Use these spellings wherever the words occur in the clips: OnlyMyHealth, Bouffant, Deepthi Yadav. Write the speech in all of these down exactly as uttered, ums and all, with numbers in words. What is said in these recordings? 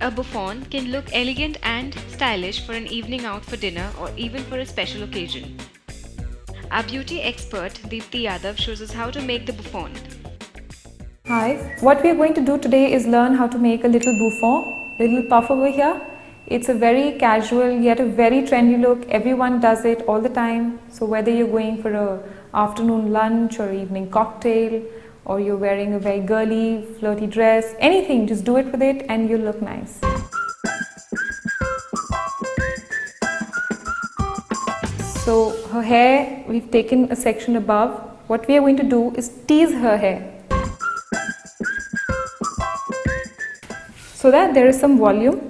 A bouffant can look elegant and stylish for an evening out for dinner or even for a special occasion. Our beauty expert Deepthi Yadav shows us how to make the bouffant. Hi, what we are going to do today is learn how to make a little bouffant, little puff over here. It's a very casual yet a very trendy look. Everyone does it all the time. So whether you're going for a afternoon lunch or evening cocktail, or you're wearing a very girly, flirty dress, anything, just do it with it and you'll look nice. So her hair, we've taken a section above. What we are going to do is tease her hair, so that there is some volume.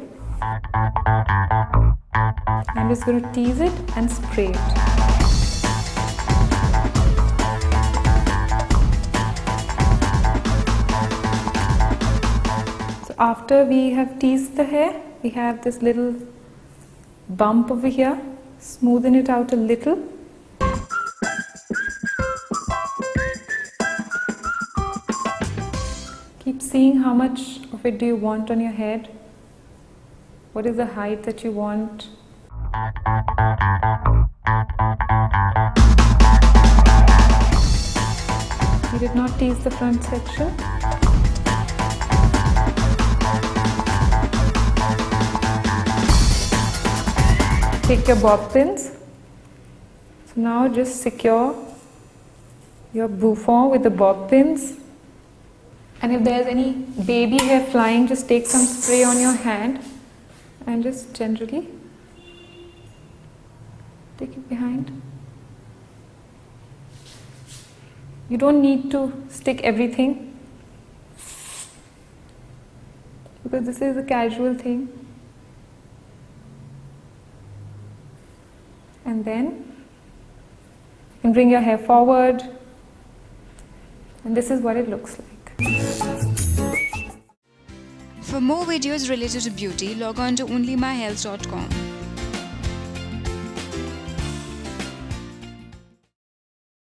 I'm just going to tease it and spray it. After we have teased the hair, we have this little bump over here. Smoothen it out a little. Keep seeing how much of it do you want on your head. What is the height that you want? We did not tease the front section. Take your bob pins. So now just secure your bouffant with the bob pins, and if there's any baby hair flying, just take some spray on your hand and just generally take it behind. You don't need to stick everything, because this is a casual thing. And then you can bring your hair forward, and this is what it looks like. For more videos related to beauty, log on to only my health dot com.